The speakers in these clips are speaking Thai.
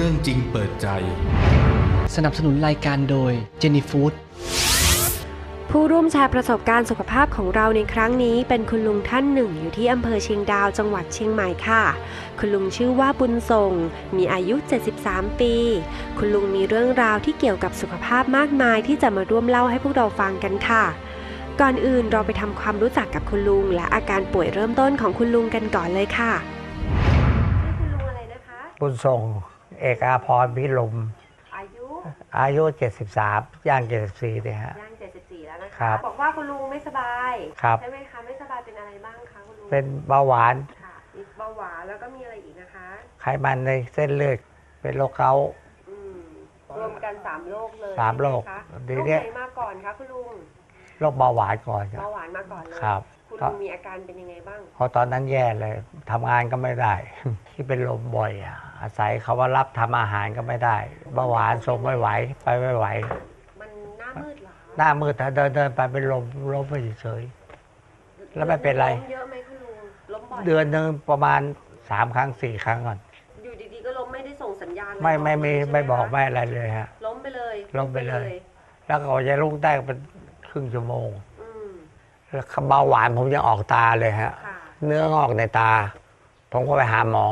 เรื่องจริงเปิดใจสนับสนุนรายการโดย Jenny Food ผู้ร่วมแชร์ประสบการณ์สุขภาพของเราในครั้งนี้เป็นคุณลุงท่านหนึ่งอยู่ที่อำเภอเชียงดาวจังหวัดเชียงใหม่ค่ะคุณลุงชื่อว่าบุญส่งมีอายุ73ปีคุณลุงมีเรื่องราวที่เกี่ยวกับสุขภาพมากมายที่จะมาร่วมเล่าให้พวกเราฟังกันค่ะก่อนอื่นเราไปทำความรู้จักกับคุณลุงและอาการป่วยเริ่มต้นของคุณลุงกันก่อนเลยค่ะคุณลุงอะไรนะคะบุญส่งเอกอาพรพิลมอายุ73ย่าง74เนี่ยฮะย่าง74แล้วนะคะบอกว่าคุณลุงไม่สบายใช่ไหมคะไม่สบายเป็นอะไรบ้างคะคุณลุงเป็นเบาหวานค่ะอีกเบาหวานแล้วก็มีอะไรอีกนะคะไขมันในเส้นเลือดเป็นโรคเกาต์รวมกัน3โรคเลย3โรคโรคไหนมาก่อนคะคุณลุงโรคเบาหวานก่อนเบาหวานมาก่อนเลยครับคุณลุงมีอาการเป็นยังไงบ้างพอตอนนั้นแย่เลยทำงานก็ไม่ได้ที่เป็นลมบ่อยอาศัยเขาว่ารับทำอาหารก็ไม่ได้เบาหวานทรงไม่ไหวไปไม่ไหวมันหน้ามืดเหรอหน้ามืดแต่เดินไปเป็นลมไปเฉยๆแล้วไม่เป็นไรเยอะไหมคุณลุงล้มบ่อยเดือนหนึ่งประมาณ3 ครั้ง 4 ครั้งก่อนอยู่ดีๆก็ล้มไม่ได้ส่งสัญญาณไม่บอกไม่อะไรเลยฮะล้มไปเลยแล้วก็จะลุกได้เป็นครึ่งชั่วโมงแล้วเบาหวานผมยังออกตาเลยฮะเนื้องอกในตาผมก็ไปหาหมอ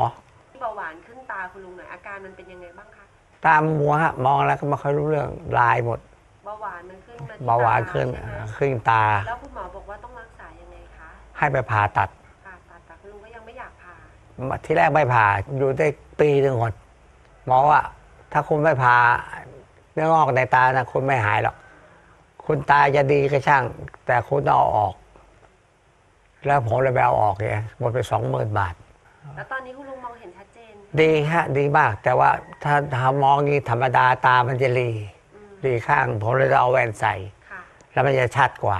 เบาหวานขึ้นตาคุณลุงหน่อยอาการมันเป็นยังไงบ้างคะตามัวฮะมองแล้วก็ไม่ค่อยรู้เรื่องลายหมดเบาหวานมันขึ้นเบาหวานขึ้นตาแล้วคุณหมอบอกว่าต้องรักษายังไงคะให้ไปผ่าตัดแต่คุณลุงก็ยังไม่อยากผ่าที่แรกไม่ผ่าอยู่ได้ปี 1หมดหมอว่าถ้าคุณไม่ผ่าเนื้องอกในตานะคุณไม่หายหรอกคุณตาจะดีก็ช่างแต่คุณเอาออกแล้วผมเลยไปเอาออกเนี่ยหมดไป20,000 บาทแล้วตอนนี้คุณลุงมองเห็นชัดเจนดีฮะดีมากแต่ว่าถ้าามองงี้ธรรมดาตามันจะรีข้างผมเลยจะเอาแว่นใส่แล้วมันจะชัดกว่า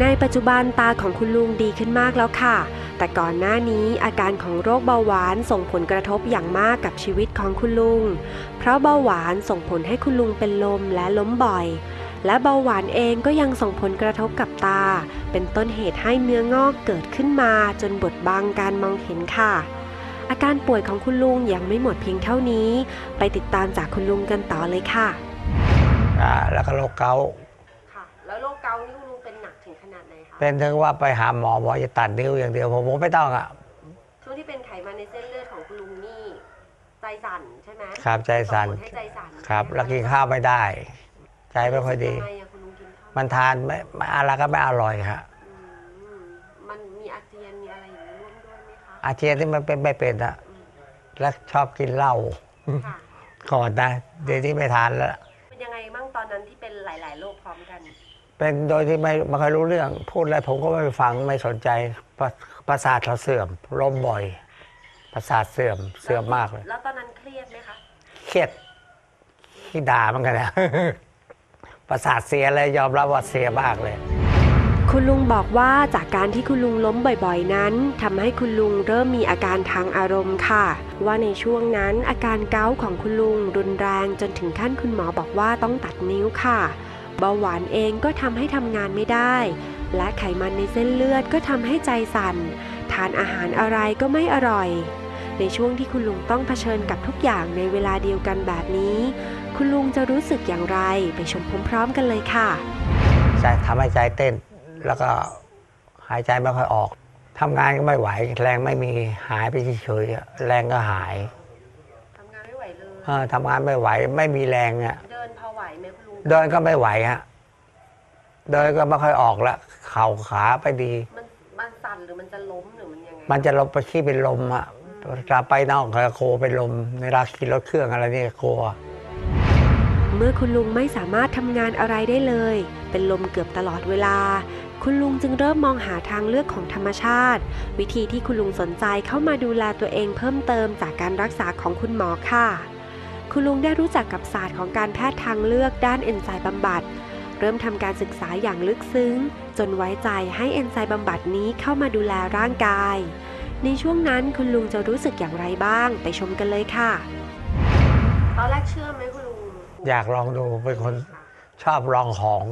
ในปัจจุบันตาของคุณลุงดีขึ้นมากแล้วค่ะแต่ก่อนหน้านี้อาการของโรคเบาหวานส่งผลกระทบอย่างมากกับชีวิตของคุณลุงเพราะเบาหวานส่งผลให้คุณลุงเป็นลมและล้มบ่อยและเบาหวานเองก็ยังส่งผลกระทบกับตาเป็นต้นเหตุให้เนื้องอกเกิดขึ้นมาจนบดบังการมองเห็นค่ะอาการป่วยของคุณลุงยังไม่หมดเพียงเท่านี้ไปติดตามจากคุณลุงกันต่อเลยค่ะแล้วก็โรคเกาต์ค่ะแล้วโรคเกาต์นี่คุณลุงเป็นหนักถึงขนาดไหนคะเป็นถึงว่าไปหาหมอบอกจะตัดนิ้วอย่างเดียวผมไม่ต้องอะช่วงที่เป็นไขมันในเส้นเลือดของคุณลุงนี่ใจสั่นใช่ไหมครับใจสั่นครับแล้วกินข้าวไม่ได้ใจไม่ค่อยดีมันทานไม่อะไรก็ไม่อร่อยฮะมันมีอาเจียนมีอะไรอย่างนี้ร่วมด้วยไหมคะอาเจียนที่มันเป็นไม่เป็นอะแล้วชอบกินเหล้าก่อนนะเดี๋ยวที่ไม่ทานแล้วเป็นยังไงบ้างตอนนั้นที่เป็นหลายๆโรคพร้อมกันเป็นโดยที่ไม่เคยรู้เรื่องพูดอะไรผมก็ไม่ฟังไม่สนใจประสาทเราเสื่อมล้มบ่อยประสาทเสื่อมมากเลยแล้วตอนนั้นเครียดไหมคะเครียดขี้ด่ามันกันนะประสาทเสียเลยยอมรับว่าเสียมากเลยคุณลุงบอกว่าจากการที่คุณลุงล้มบ่อยๆนั้นทำให้คุณลุงเริ่มมีอาการทางอารมณ์ค่ะว่าในช่วงนั้นอาการเกาต์ของคุณลุงรุนแรงจนถึงขั้นคุณหมอบอกว่าต้องตัดนิ้วค่ะเบาหวานเองก็ทำให้ทำงานไม่ได้และไขมันในเส้นเลือดก็ทำให้ใจสั่นทานอาหารอะไรก็ไม่อร่อยในช่วงที่คุณลุงต้องเผชิญกับทุกอย่างในเวลาเดียวกันแบบนี้คุณลุงจะรู้สึกอย่างไรไปชมพร้อมๆกันเลยค่ะใจทำให้ใจเต้นแล้วก็หายใจไม่ค่อยออกทำงานก็ไม่ไหวแรงไม่มีหายไปเฉยๆแรงก็หายทำงานไม่ไหวเลยทำงานไม่ไหวไม่มีแรงเนี่ยเดินพอไหวไหมคุณลุงเดินก็ไม่ไหวฮะเดินก็ไม่ค่อยออกละเข่าขาไปดีมันสั่นหรือมันจะล้มหรือมันยังไงมันจะล้มไปขี้เป็นลมฮะจะไปนอกโคเป็นลมในราคีรถเครื่องอะไรนี่โคเมื่อคุณลุงไม่สามารถทำงานอะไรได้เลยเป็นลมเกือบตลอดเวลาคุณลุงจึงเริ่มมองหาทางเลือกของธรรมชาติวิธีที่คุณลุงสนใจเข้ามาดูแลตัวเองเพิ่มเติมจากการรักษาของคุณหมอค่ะคุณลุงได้รู้จักกับศาสตร์ของการแพทย์ทางเลือกด้านเอนไซม์บำบัดเริ่มทำการศึกษาอย่างลึกซึ้งจนไว้ใจให้เอนไซม์บำบัดนี้เข้ามาดูแลร่างกายในช่วงนั้นคุณลุงจะรู้สึกอย่างไรบ้างไปชมกันเลยค่ะตอนแรกเชื่อไหมคุณลุงอยากลองดูเป็นคนชอบลองของ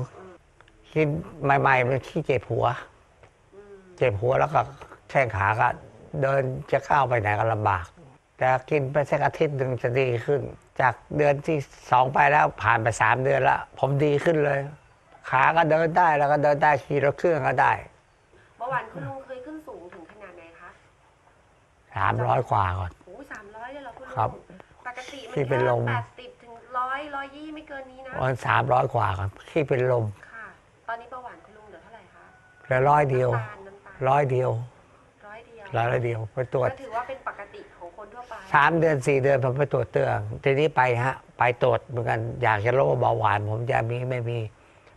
คิดใหม่ๆมันขี้เจ็บหัวแล้วก็แข้งขาก็เดินจะก้าวไปไหนก็ลำบาก แต่กินไปสักอาทิตย์หนึ่งจะดีขึ้นจากเดือนที่2ไปแล้วผ่านไป3เดือนแล้วผมดีขึ้นเลยขาก็เดินได้แล้วก็เดินได้ขี่รถเครื่องก็ได้เมื่อวานคุณลุงเคยขึ้นสูงถึงขนาดไหนคะ300กว่าก่อนโอ้300เลยเหรอคุณลุงครับปกติมันแค่80 ถึง 100 120ไม่เกินนี้นะวัน300กว่าครับที่เป็นลมค่ะตอนนี้เบาหวานคุณลุงเหลือเท่าไหร่คะเหลือร้อยเดียวไปตรวจก็ถือว่าเป็นปกติของคนทั่วไป3 เดือน 4 เดือนผมไปตรวจเตือนทีนี้ไปตรวจเหมือนกันอยากจะรู้ว่าเบาหวานผมจะมีไม่มี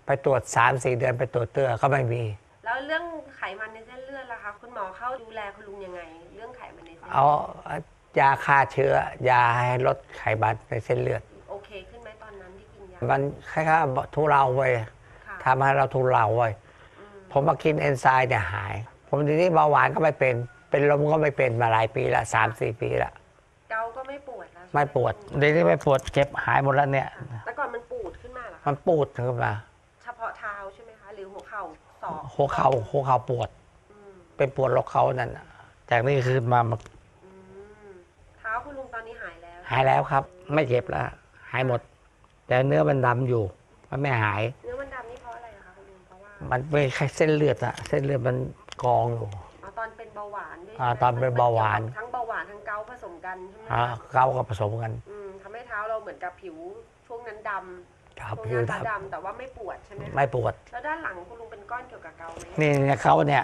ไปตรวจ3-4 เดือนไปตรวจเตือนก็ไม่มีแล้วเรื่องไขมันในเส้นเลือดล่ะคะคุณหมอเข้าดูแลคุณลุงยังไงเรื่องไขมันในเส้นเลือดเอายาฆ่าเชื้อยาให้ลดไขมันในเส้นเลือดโอเคขึ้นไหมตอนนั้นที่กินยามันคล้ายๆทุเราไว้ทำให้เราทุเราไว้ผมมากินเอนไซม์เนี่ยหายผมทีนี้เบาหวานก็ไม่เป็นลมก็ไม่เป็นมาหลายปีละ3-4 ปีละเกาก็ไม่ปวดแล้วไม่ปวดเดี๋ยวนี้ไม่ปวดเจ็บหายหมดแล้วเนี่ยแต่ก่อนมันปูดขึ้นมาเหรอมันปูดขึ้นมาเฉพาะเท้าใช่ไหมคะหรือหัวเข่าหัวเข่าปวดเป็นปวดหัวเข่านั่นจากนี้คืนมาเท้าคุณลุงตอนนี้หายแล้วหายแล้วครับไม่เจ็บแล้วหายหมดแต่เนื้อมันดำอยู่มันไม่หายเนื้อมันดำนี่เพราะอะไรคะคุณลุงเพราะว่ามันเป็นเส้นเลือดอะเส้นเลือดมันกองอยู่ตอนเป็นเบาหวานด้วยตอนเป็นเบาหวานทั้งเบาหวานทั้งเกาผสมกันใช่ไหมเกาก็ผสมกันทำให้เท้าเราเหมือนกับผิวช่วงนั้นดำผิวดำแต่ว่าไม่ปวดใช่ไหมไม่ปวดแล้วด้านหลังคุณลุงเป็นก้อนเกี่ยวกับเกาไหมนี่เขาเนี่ย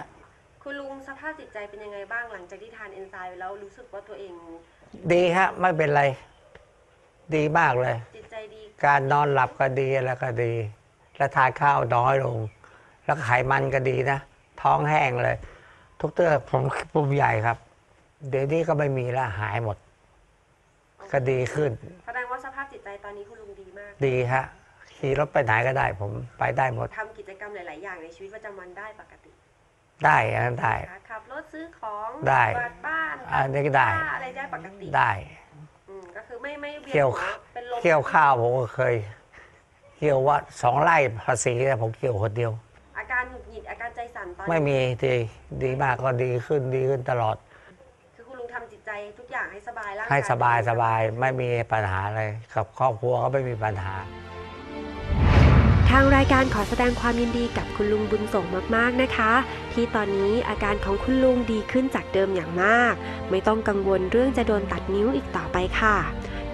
คุณลุงสภาพจิตใจเป็นยังไงบ้างหลังจากที่ทานเอนไซม์แล้วรู้สึกว่าตัวเองดีฮะไม่เป็นไรดีมากเลยจิตใจดีการนอนหลับก็ดีแล้วก็ดีและทานข้าวน้อยลงแล้วไขมันก็ดีนะท้องแห้งเลยทุกเตื้อผมภูมิใหญ่ครับเดี๋ยวนี้ก็ไม่มีแล้วหายหมดก็ดีขึ้นแสดงว่าสภาพจิตใจตอนนี้คุณลุงดีมากดีฮะขี่รถไปไหนก็ได้ผมไปได้หมดทำกิจกรรมหลายๆอย่างในชีวิตประจำวันได้ปกติได้ได้ขับรถซื้อของได้บ้านอะไรก็ได้อะไรได้ปกติได้ก็คือไม่เกี่ยวเกี่ยวข้าวผมก็เคยเกี่ยวว่า2 ไร่ภาษีแต่ผมเกี่ยวคนเดียวอาการหงุดหงิดอาการใจสั่นตอนไม่มีดีมากก็ดีขึ้นตลอดคือคุณลุงทำจิตใจทุกอย่างให้สบายแล้วให้สบายไม่มีปัญหาอะไรกับครอบครัวก็ไม่มีปัญหาทางรายการขอแสดงความยินดีกับคุณลุงบุญส่งมากๆนะคะที่ตอนนี้อาการของคุณลุงดีขึ้นจากเดิมอย่างมากไม่ต้องกังวลเรื่องจะโดนตัดนิ้วอีกต่อไปค่ะ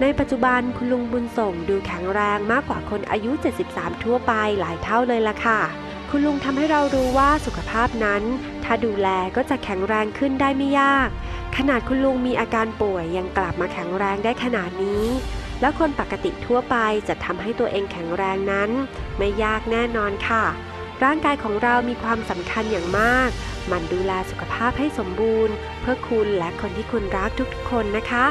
ในปัจจุบันคุณลุงบุญส่งดูแข็งแรงมากกว่าคนอายุ73ทั่วไปหลายเท่าเลยล่ะค่ะคุณลุงทำให้เรารู้ว่าสุขภาพนั้นถ้าดูแลก็จะแข็งแรงขึ้นได้ไม่ยากขนาดคุณลุงมีอาการป่วยยังกลับมาแข็งแรงได้ขนาดนี้และคนปกติทั่วไปจะทำให้ตัวเองแข็งแรงนั้นไม่ยากแน่นอนค่ะร่างกายของเรามีความสำคัญอย่างมากมันดูแลสุขภาพให้สมบูรณ์เพื่อคุณและคนที่คุณรักทุกๆคนนะคะ